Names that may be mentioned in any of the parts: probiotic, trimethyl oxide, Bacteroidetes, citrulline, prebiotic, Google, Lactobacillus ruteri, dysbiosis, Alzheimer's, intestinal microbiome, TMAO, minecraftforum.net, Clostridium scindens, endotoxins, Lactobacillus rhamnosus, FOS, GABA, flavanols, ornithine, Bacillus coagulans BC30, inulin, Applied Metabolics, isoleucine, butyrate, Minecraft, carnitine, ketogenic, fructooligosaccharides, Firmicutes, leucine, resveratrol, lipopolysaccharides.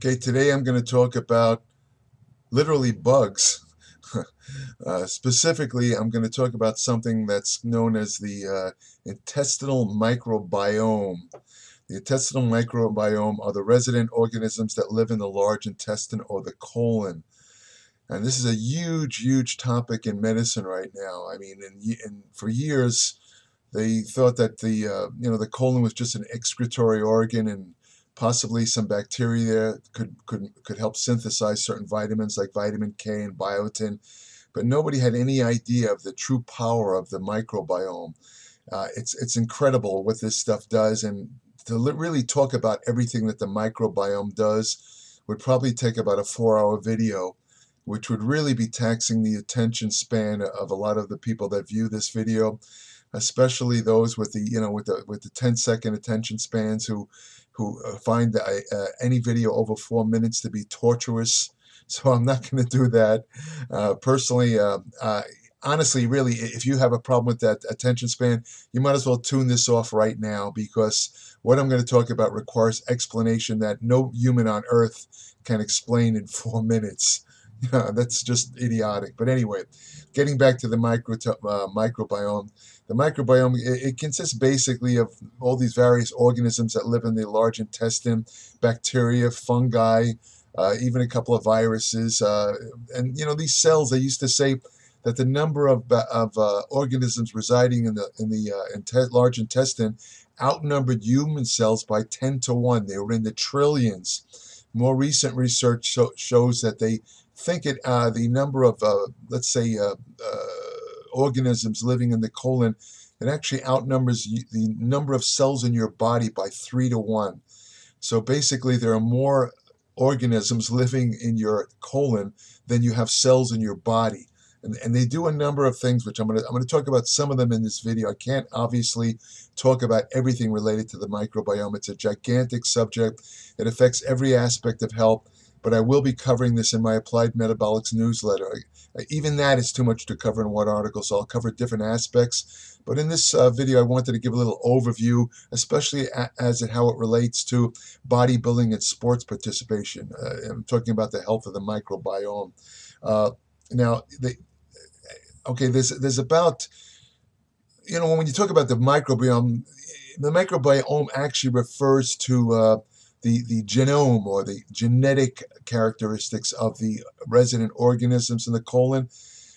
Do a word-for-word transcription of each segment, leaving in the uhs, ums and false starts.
Okay, today I'm going to talk about literally bugs. uh, specifically, I'm going to talk about something that's known as the uh, intestinal microbiome. The intestinal microbiome are the resident organisms that live in the large intestine or the colon. And this is a huge, huge topic in medicine right now. I mean, in, in, for years, they thought that the, uh, you know, the colon was just an excretory organ, and possibly some bacteria there could, could, could help synthesize certain vitamins like vitamin K and biotin, but nobody had any idea of the true power of the microbiome. Uh, it's, it's incredible what this stuff does, and to really talk about everything that the microbiome does would probably take about a four-hour video, which would really be taxing the attention span of a lot of the people that view this video, especially those with the, you know, with the, with the ten-second attention spans who who find that uh, any video over four minutes to be torturous. So I'm not going to do that. Uh, personally, uh, uh, honestly, really, if you have a problem with that attention span, you might as well tune this off right now, because what I'm going to talk about requires explanation that no human on earth can explain in four minutes. Yeah, that's just idiotic. But anyway, getting back to the micro uh, microbiome, the microbiome, it, it consists basically of all these various organisms that live in the large intestine, bacteria, fungi, uh, even a couple of viruses. Uh, and, you know, these cells, they used to say that the number of, of uh, organisms residing in the, in the uh, inte large intestine outnumbered human cells by ten to one. They were in the trillions. More recent research show shows that they think it uh, the number of uh, let's say uh, uh, organisms living in the colon, it actually outnumbers the number of cells in your body by three to one. So basically, there are more organisms living in your colon than you have cells in your body, and and they do a number of things, which I'm gonna I'm gonna talk about some of them in this video. I can't obviously talk about everything related to the microbiome. It's a gigantic subject. It affects every aspect of health. But I will be covering this in my Applied Metabolics newsletter. Even that is too much to cover in one article, so I'll cover different aspects. But in this uh, video, I wanted to give a little overview, especially as to how it relates to bodybuilding and sports participation. Uh, I'm talking about the health of the microbiome. Uh, now, the, okay, there's, there's about, you know, when you talk about the microbiome, the microbiome actually refers to uh, The, the genome or the genetic characteristics of the resident organisms in the colon.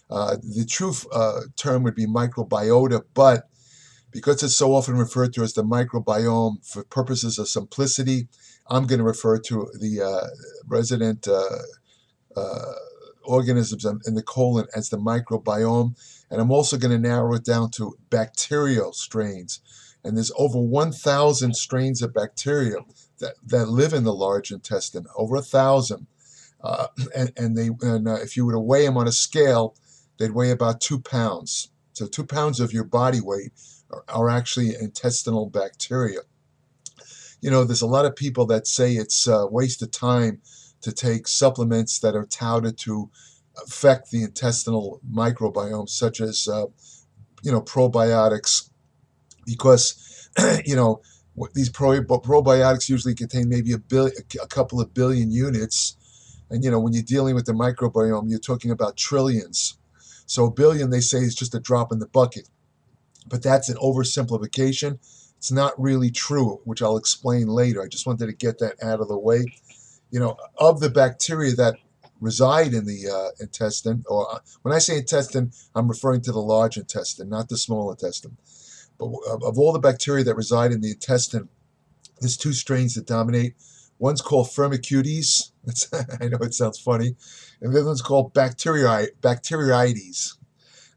Uh, the true uh, term would be microbiota, but because it's so often referred to as the microbiome, for purposes of simplicity, I'm going to refer to the uh, resident uh, uh, organisms in the colon as the microbiome, and I'm also going to narrow it down to bacterial strains. And there's over one thousand strains of bacteria that, that live in the large intestine, over a thousand. Uh, and and, they, and uh, if you were to weigh them on a scale, they'd weigh about two pounds. So two pounds of your body weight are, are actually intestinal bacteria. You know, there's a lot of people that say it's a waste of time to take supplements that are touted to affect the intestinal microbiome, such as, uh, you know, probiotics, because, you know, these pro probiotics usually contain maybe a, billion, a couple of billion units. And, you know, when you're dealing with the microbiome, you're talking about trillions. So a billion, they say, is just a drop in the bucket. But that's an oversimplification. It's not really true, which I'll explain later. I just wanted to get that out of the way. You know, of the bacteria that reside in the uh, intestine, or when I say intestine, I'm referring to the large intestine, not the small intestine. Of all the bacteria that reside in the intestine, there's two strains that dominate. One's called Firmicutes. I know it sounds funny. And the other one's called Bacteroidetes.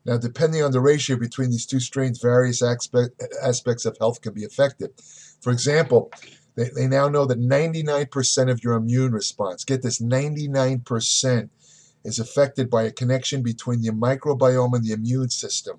Now, depending on the ratio between these two strains, various aspect, aspects of health can be affected. For example, they, they now know that ninety-nine percent of your immune response, get this, ninety-nine percent is affected by a connection between the microbiome and the immune system.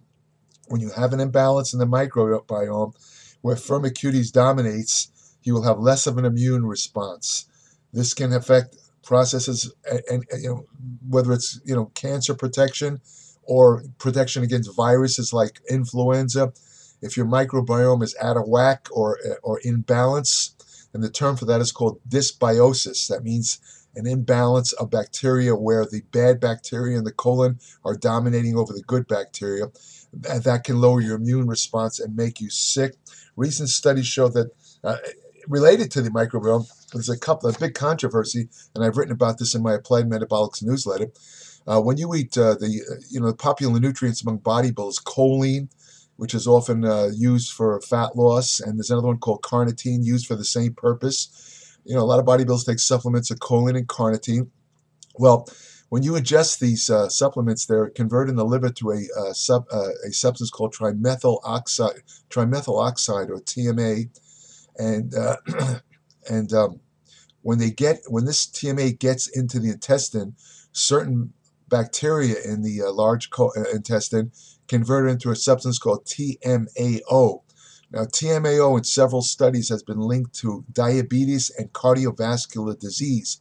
When you have an imbalance in the microbiome where Firmicutes dominates, you will have less of an immune response. This can affect processes, and, and you know, whether it's you know cancer protection or protection against viruses like influenza. If your microbiome is out of whack or or in balance, and the term for that is called dysbiosis. That means an imbalance of bacteria where the bad bacteria in the colon are dominating over the good bacteria. That can lower your immune response and make you sick. Recent studies show that uh, related to the microbiome, there's a couple of big controversy, and I've written about this in my Applied Metabolics newsletter. Uh, when you eat uh, the uh, you know the popular nutrients among bodybuilders, choline, which is often uh, used for fat loss, and there's another one called carnitine, used for the same purpose. You know, a lot of bodybuilders take supplements of choline and carnitine. Well, when you ingest these uh, supplements, they're converted in the liver to a uh, sub, uh, a substance called trimethyl oxide, trimethyl oxide or T M A, and uh, and um, when they get when this T M A gets into the intestine, certain bacteria in the uh, large co intestine converted into a substance called T M A O. Now, T M A O in several studies has been linked to diabetes and cardiovascular disease.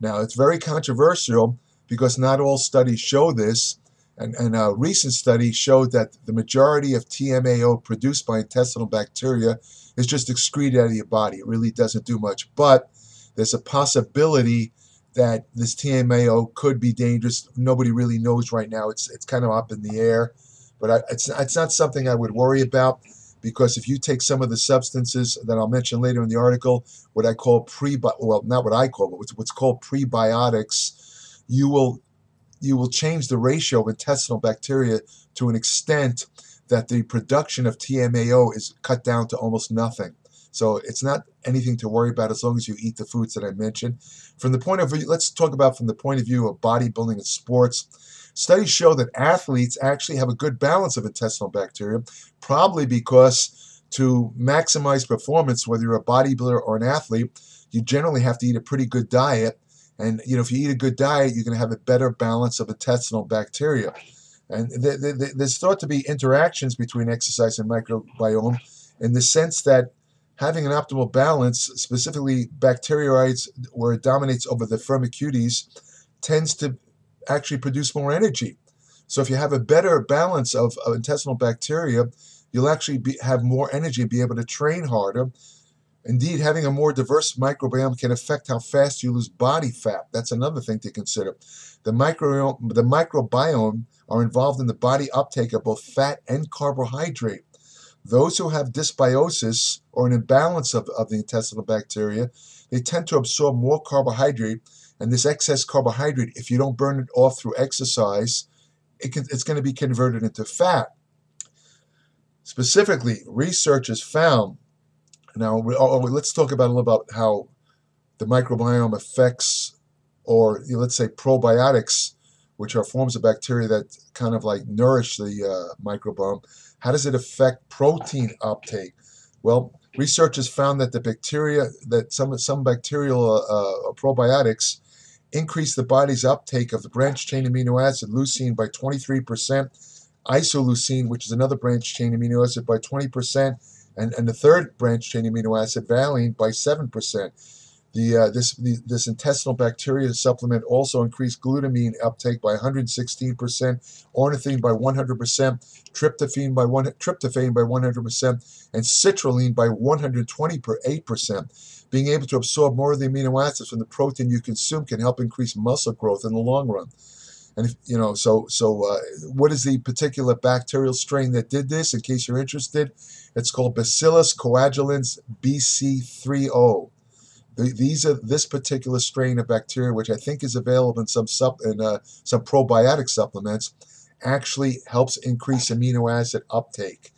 Now, it's very controversial because not all studies show this, and, and a recent study showed that the majority of T M A O produced by intestinal bacteria is just excreted out of your body. It really doesn't do much, but there's a possibility that this T M A O could be dangerous. Nobody really knows right now. It's it's kind of up in the air, but I, it's it's not something I would worry about, because if you take some of the substances that I'll mention later in the article, what I call pre well not what I call but what's, what's called prebiotics, you will you will change the ratio of intestinal bacteria to an extent that the production of T M A O is cut down to almost nothing. So it's not anything to worry about as long as you eat the foods that I mentioned. From the point of view, let's talk about from the point of view of bodybuilding and sports. Studies show that athletes actually have a good balance of intestinal bacteria, probably because to maximize performance, whether you're a bodybuilder or an athlete, you generally have to eat a pretty good diet. And you know, if you eat a good diet, you're going to have a better balance of intestinal bacteria. And th th th there's thought to be interactions between exercise and microbiome, in the sense that having an optimal balance, specifically Bacteroidetes, where it dominates over the Firmicutes, tends to actually produce more energy. So if you have a better balance of, of intestinal bacteria, you'll actually be, have more energy and be able to train harder. Indeed, having a more diverse microbiome can affect how fast you lose body fat. That's another thing to consider. The microbiome, the microbiome are involved in the body uptake of both fat and carbohydrate. Those who have dysbiosis, or an imbalance of, of the intestinal bacteria, they tend to absorb more carbohydrate, and this excess carbohydrate, if you don't burn it off through exercise, it can, it's going to be converted into fat. Specifically, researchers found, now oh, let's talk about a little about how the microbiome affects, or you know, let's say probiotics, which are forms of bacteria that kind of like nourish the uh, microbiome. How does it affect protein uptake? Well, researchers found that the bacteria, that some some bacterial uh, uh, probiotics increase the body's uptake of the branched-chain amino acid leucine by twenty-three percent, isoleucine, which is another branched-chain amino acid, by twenty percent, and and the third branched-chain amino acid, valine, by seven percent. The, uh, this, the, this intestinal bacteria supplement also increased glutamine uptake by one hundred sixteen percent, ornithine by one hundred percent, tryptophan by one, tryptophan by one hundred percent, and citrulline by one hundred twenty-eight percent. Being able to absorb more of the amino acids from the protein you consume can help increase muscle growth in the long run. And if, you know, so so uh, what is the particular bacterial strain that did this? In case you're interested, it's called Bacillus coagulans B C thirty. These are this particular strain of bacteria, which I think is available in some sup in uh, some probiotic supplements, actually helps increase amino acid uptake.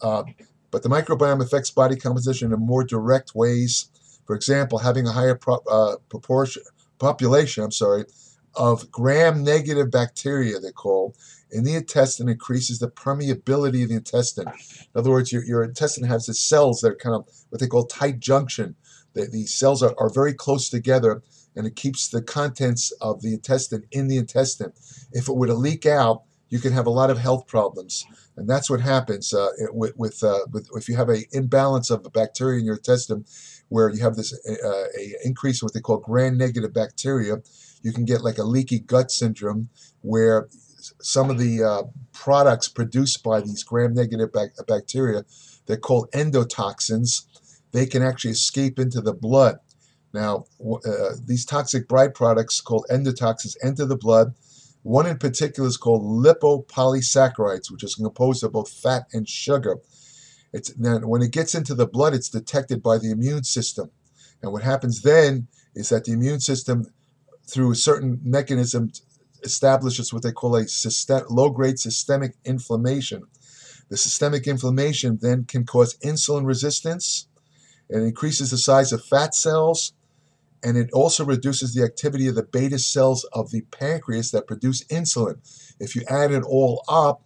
Uh, but the microbiome affects body composition in more direct ways. For example, having a higher pro uh, proportion population, I'm sorry, of gram-negative bacteria, they're called, in the intestine increases the permeability of the intestine. In other words, your, your intestine has the cells that are kind of what they call tight junction. The, the cells are, are very close together, and it keeps the contents of the intestine in the intestine. If it were to leak out, you can have a lot of health problems, and that's what happens uh, with, with, uh, with if you have an imbalance of the bacteria in your intestine, where you have this uh, a increase in what they call gram-negative bacteria. You can get like a leaky gut syndrome, where some of the uh, products produced by these gram-negative bac bacteria, they're called endotoxins. they can actually escape into the blood. Now, uh, these toxic byproducts called endotoxins enter the blood. One in particular is called lipopolysaccharides, which is composed of both fat and sugar. It's, now, when it gets into the blood, it's detected by the immune system. And what happens then is that the immune system, through a certain mechanism, establishes what they call a system, low-grade systemic inflammation. The systemic inflammation then can cause insulin resistance, it increases the size of fat cells, and it also reduces the activity of the beta cells of the pancreas that produce insulin. If you add it all up,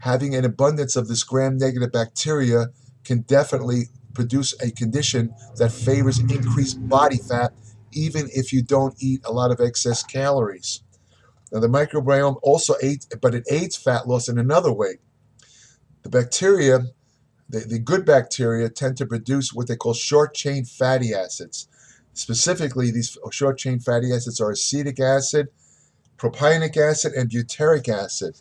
having an abundance of this gram-negative bacteria can definitely produce a condition that favors increased body fat, even if you don't eat a lot of excess calories. Now, the microbiome also aids, but it aids fat loss in another way. The bacteria, the, the good bacteria, tend to produce what they call short-chain fatty acids. Specifically, these short-chain fatty acids are acetic acid, propionic acid, and butyric acid.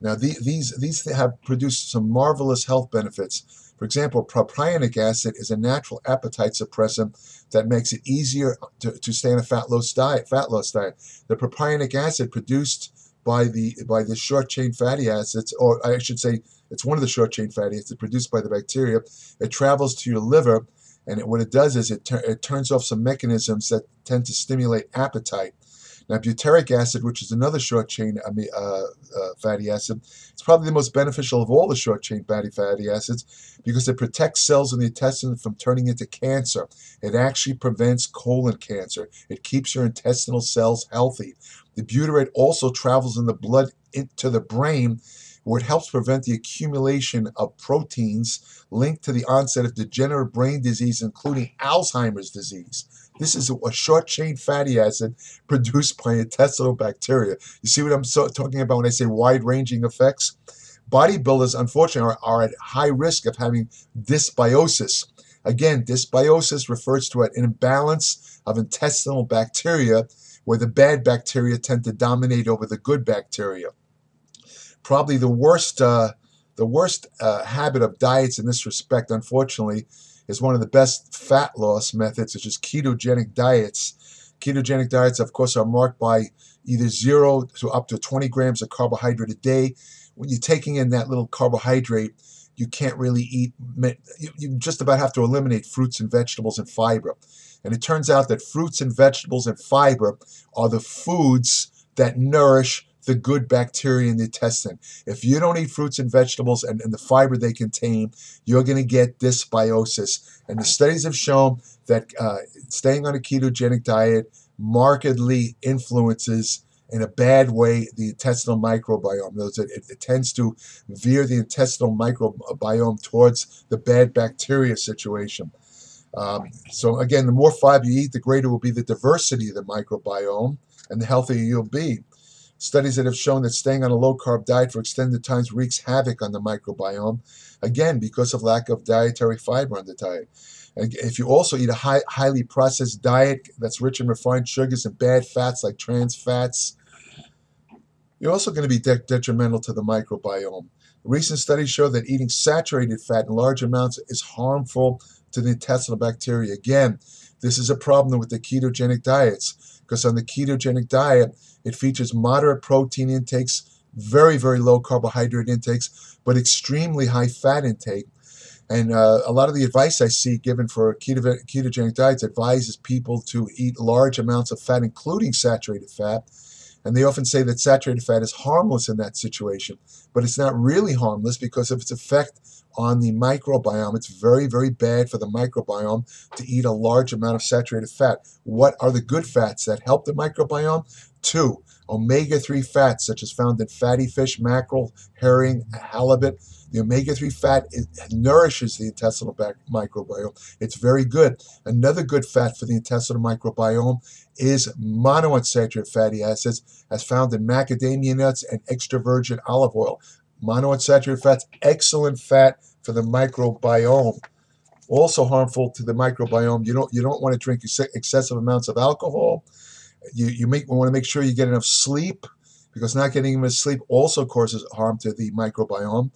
Now, the, these, these have produced some marvelous health benefits. For example, propionic acid is a natural appetite suppressant that makes it easier to, to stay on a fat loss diet. Fat loss diet. The propionic acid produced by the by the short chain fatty acids, or I should say, it's one of the short chain fatty acids produced by the bacteria. It travels to your liver, and it, what it does is it it turns off some mechanisms that tend to stimulate appetite. Now, butyric acid, which is another short-chain uh, uh, fatty acid, it's probably the most beneficial of all the short-chain fatty fatty acids because it protects cells in the intestine from turning into cancer. It actually prevents colon cancer. It keeps your intestinal cells healthy. The butyrate also travels in the blood into the brain, where it helps prevent the accumulation of proteins linked to the onset of degenerative brain disease, including Alzheimer's disease. This is a short-chain fatty acid produced by intestinal bacteria. You see what I'm so talking about when I say wide-ranging effects? Bodybuilders, unfortunately, are, are at high risk of having dysbiosis. Again, dysbiosis refers to an imbalance of intestinal bacteria where the bad bacteria tend to dominate over the good bacteria. Probably the worst, uh, the worst uh, habit of diets in this respect, unfortunately, is one of the best fat loss methods, which is ketogenic diets. Ketogenic diets, of course, are marked by either zero to up to twenty grams of carbohydrate a day. When you're taking in that little carbohydrate, you can't really eat, you just about have to eliminate fruits and vegetables and fiber. And it turns out that fruits and vegetables and fiber are the foods that nourish the good bacteria in the intestine. If you don't eat fruits and vegetables and, and the fiber they contain, you're going to get dysbiosis. And the studies have shown that uh, staying on a ketogenic diet markedly influences, in a bad way, the intestinal microbiome. It, it, it tends to veer the intestinal microbiome towards the bad bacteria situation. Um, so again, the more fiber you eat, the greater will be the diversity of the microbiome and the healthier you'll be. Studies that have shown that staying on a low-carb diet for extended times wreaks havoc on the microbiome, again, because of lack of dietary fiber on the diet. And if you also eat a high, highly processed diet that's rich in refined sugars and bad fats like trans fats, you're also going to be de- detrimental to the microbiome. Recent studies show that eating saturated fat in large amounts is harmful to the intestinal bacteria. Again, this is a problem with the ketogenic diets, because on the ketogenic diet, it features moderate protein intakes, very, very low carbohydrate intakes, but extremely high fat intake. And uh, a lot of the advice I see given for keto ketogenic diets advises people to eat large amounts of fat, including saturated fat. And they often say that saturated fat is harmless in that situation. But it's not really harmless because of its effect on the microbiome. It's very, very bad for the microbiome to eat a large amount of saturated fat. What are the good fats that help the microbiome? Two, omega three fats, such as found in fatty fish, mackerel, herring, halibut. The omega three fat is, nourishes the intestinal microbiome. It's very good. Another good fat for the intestinal microbiome is monounsaturated fatty acids, as found in macadamia nuts and extra virgin olive oil. Monounsaturated fats, excellent fat for the microbiome. Also harmful to the microbiome. You don't, you don't want to drink ex excessive amounts of alcohol. You, you make, want to make sure you get enough sleep, because not getting enough sleep also causes harm to the microbiome.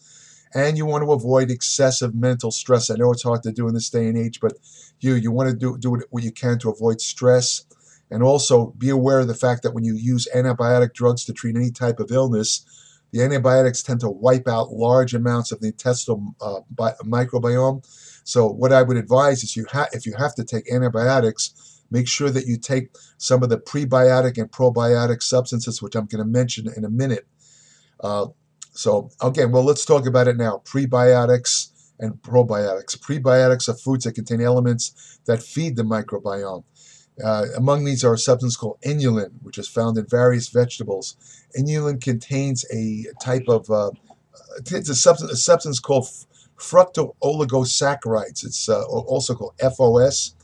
and you want to avoid excessive mental stress. I know it's hard to do in this day and age, but you you want to do, do what you can to avoid stress. And also be aware of the fact that when you use antibiotic drugs to treat any type of illness, the antibiotics tend to wipe out large amounts of the intestinal uh, microbiome. So what I would advise is you ha if you have to take antibiotics, make sure that you take some of the prebiotic and probiotic substances, which I'm going to mention in a minute. Uh, so again, well, let's talk about it now. Prebiotics and probiotics. Prebiotics are foods that contain elements that feed the microbiome. Uh, among these are a substance called inulin, which is found in various vegetables. Inulin contains a type of uh, it's a substance, a substance called fructooligosaccharides. It's uh, also called F O S.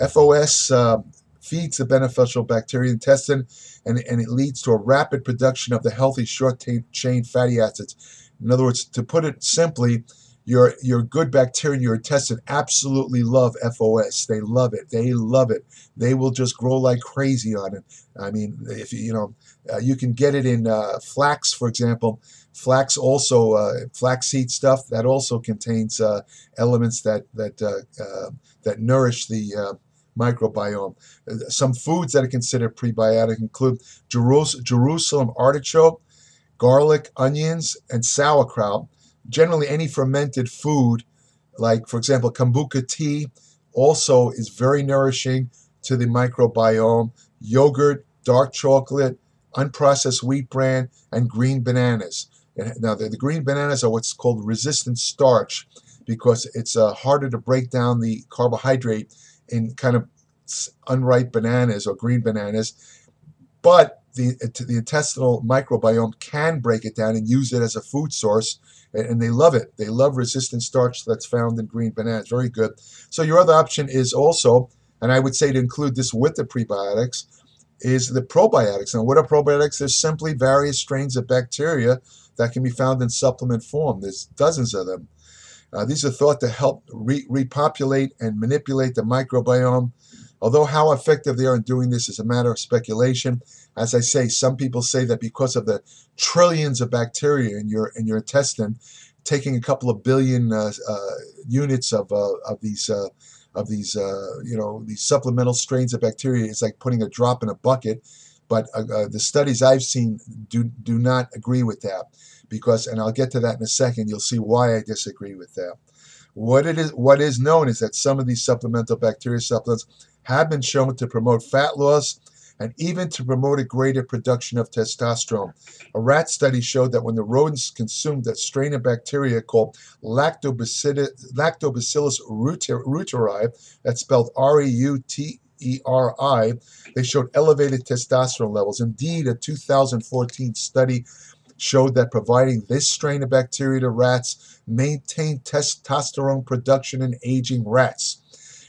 F O S uh, feeds the beneficial bacteria in the intestine, and, and it leads to a rapid production of the healthy short-chain fatty acids. In other words, to put it simply, Your, your good bacteria in your intestine absolutely love F O S. They love it. They love it. They will just grow like crazy on it. I mean, if you, you know, uh, you can get it in uh, flax, for example. Flax also, uh, flaxseed stuff, that also contains uh, elements that, that, uh, uh, that nourish the uh, microbiome. Some foods that are considered prebiotic include Jerus- Jerusalem artichoke, garlic, onions, and sauerkraut. Generally, any fermented food, like, for example, kombucha tea, also is very nourishing to the microbiome. Yogurt, dark chocolate, unprocessed wheat bran, and green bananas. Now, the, the green bananas are what's called resistant starch because it's uh, harder to break down the carbohydrate in kind of unripe bananas or green bananas. But The, the intestinal microbiome can break it down and use it as a food source, and they love it. They love resistant starch that's found in green bananas. Very good. So your other option is also, and I would say to include this with the prebiotics, is the probiotics. Now, what are probiotics? There's simply various strains of bacteria that can be found in supplement form. There's dozens of them. Uh, these are thought to help re repopulate and manipulate the microbiome. Although how effective they are in doing this is a matter of speculation. As I say, some people say that because of the trillions of bacteria in your in your intestine, taking a couple of billion uh, uh, units of uh, of these uh, of these uh, you know these supplemental strains of bacteria is like putting a drop in a bucket. But uh, uh, the studies I've seen do do not agree with that because, and I'll get to that in a second. You'll see why I disagree with that. What it is what is known is that some of these supplemental bacteria supplements have been shown to promote fat loss and even to promote a greater production of testosterone. A rat study showed that when the rodents consumed that strain of bacteria called Lactobacillus ruteri, that's spelled R E U T E R I, they showed elevated testosterone levels. Indeed, a two thousand fourteen study showed that providing this strain of bacteria to rats maintained testosterone production in aging rats.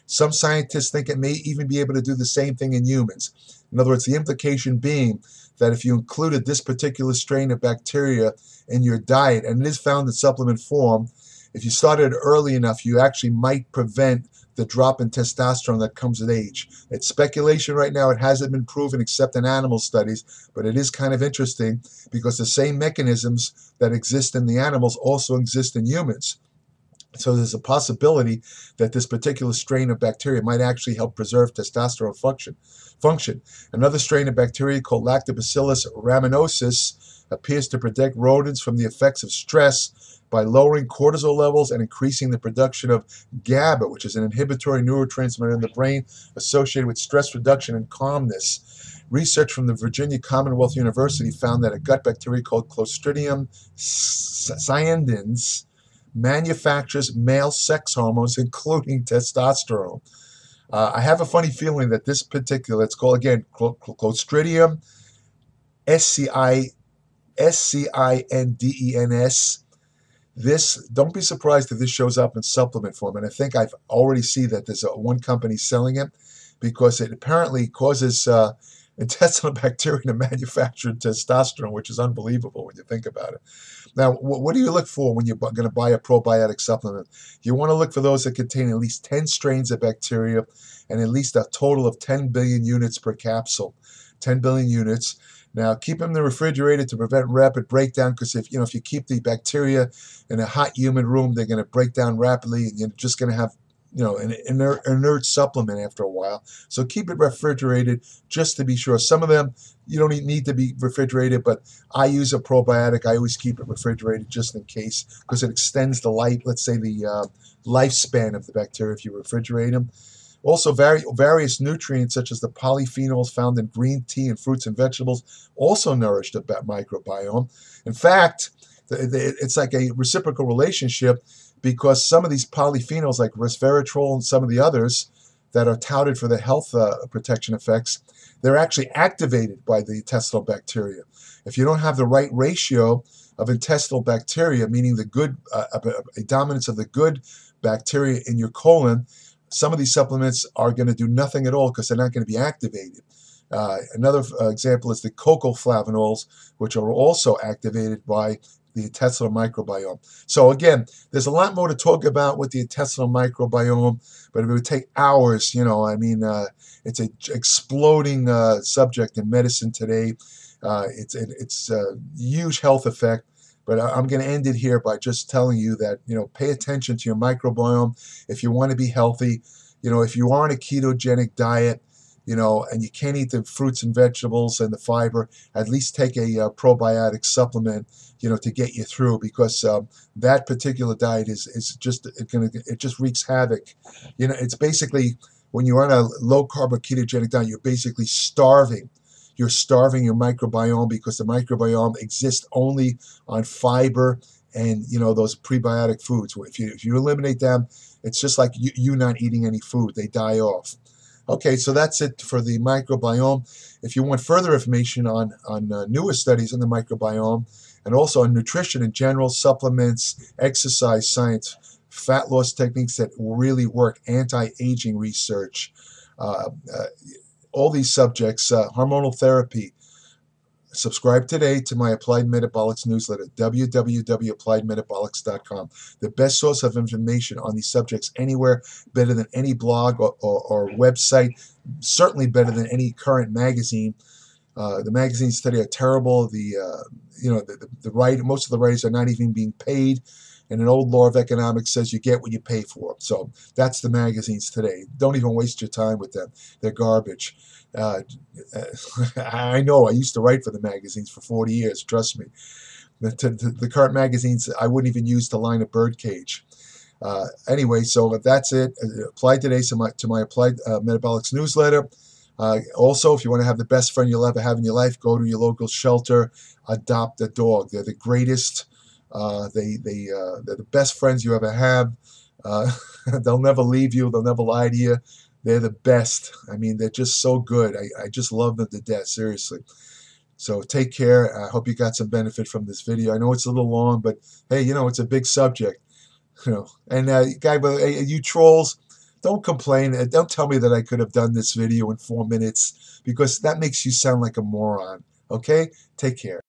Some scientists think it may even be able to do the same thing in humans. In other words, the implication being that if you included this particular strain of bacteria in your diet, and it is found in supplement form, if you started early enough, you actually might prevent the drop in testosterone that comes with age. It's speculation right now. It hasn't been proven except in animal studies, but it is kind of interesting because the same mechanisms that exist in the animals also exist in humans. So there's a possibility that this particular strain of bacteria might actually help preserve testosterone function. Function. Another strain of bacteria called Lactobacillus rhamnosus appears to protect rodents from the effects of stress by lowering cortisol levels and increasing the production of GABA, which is an inhibitory neurotransmitter in the brain associated with stress reduction and calmness. Research from the Virginia Commonwealth University found that a gut bacteria called Clostridium scindens manufactures male sex hormones, including testosterone. Uh, I have a funny feeling that this particular, it's called again Clostridium scindens. This, don't be surprised if this shows up in supplement form, and I think I've already seen that there's a, one company selling it because it apparently causes uh, intestinal bacteria to manufacture testosterone, which is unbelievable when you think about it. Now, what do you look for when you're going to buy a probiotic supplement? You want to look for those that contain at least ten strains of bacteria and at least a total of ten billion units per capsule. ten billion units. Now, keep them in the refrigerator to prevent rapid breakdown, because if you know if you keep the bacteria in a hot, humid room, they're going to break down rapidly, and you're just going to have you know an inert, inert supplement after a while. So keep it refrigerated just to be sure. Some of them you don't need to be refrigerated, but I use a probiotic. I always keep it refrigerated just in case, because it extends the life, let's say the uh, lifespan of the bacteria if you refrigerate them. Also, vari various nutrients such as the polyphenols found in green tea and fruits and vegetables also nourish the microbiome. In fact, it's like a reciprocal relationship, because some of these polyphenols like resveratrol and some of the others that are touted for the health uh, protection effects, they're actually activated by the intestinal bacteria. If you don't have the right ratio of intestinal bacteria, meaning the good uh, a dominance of the good bacteria in your colon, some of these supplements are going to do nothing at all because they're not going to be activated. Uh, another uh, example is the cocoa flavanols, which are also activated by the intestinal microbiome. So again, there's a lot more to talk about with the intestinal microbiome, but it would take hours. You know, I mean, uh, it's an exploding uh, subject in medicine today. Uh, it's it's a huge health effect. But I'm going to end it here by just telling you that, you know, pay attention to your microbiome if you want to be healthy. You know, if you are on a ketogenic diet, you know, and you can't eat the fruits and vegetables and the fiber, at least take a uh, probiotic supplement, you know, to get you through, because um, that particular diet is, is just, it, can, it just wreaks havoc. You know, it's basically, when you're on a low-carb or ketogenic diet, you're basically starving. You're starving your microbiome, because the microbiome exists only on fiber and, you know, those prebiotic foods. If you, if you eliminate them, it's just like you, you not eating any food. They die off. Okay, so that's it for the microbiome. If you want further information on, on uh, newer studies on the microbiome, and also on nutrition in general, supplements, exercise science, fat loss techniques that really work, anti-aging research, uh, uh, all these subjects, uh, hormonal therapy. Subscribe today to my Applied Metabolics newsletter, w w w dot applied metabolics dot com. The best source of information on these subjects anywhere, better than any blog or, or, or website, certainly better than any current magazine. Uh, the magazines today are terrible. The, uh, you know, the, the, the writer, most of the writers are not even being paid. And an old law of economics says you get what you pay for. So that's the magazines today. Don't even waste your time with them. They're garbage. Uh, I know. I used to write for the magazines for forty years. Trust me. The, the, the current magazines, I wouldn't even use to line a birdcage. Uh, anyway, so if that's it, apply today to my, to my Applied uh, Metabolics newsletter. Uh, also, if you want to have the best friend you'll ever have in your life, go to your local shelter, adopt a dog. They're the greatest. Uh, they, they, uh, they're the best friends you ever have. Uh, they'll never leave you. They'll never lie to you. They're the best. I mean, they're just so good. I, I just love them to death, seriously. So take care. I hope you got some benefit from this video. I know it's a little long, but hey, you know, it's a big subject. You know, and uh, guy, but hey, you trolls, don't complain. Don't tell me that I could have done this video in four minutes, because that makes you sound like a moron. Okay? Take care.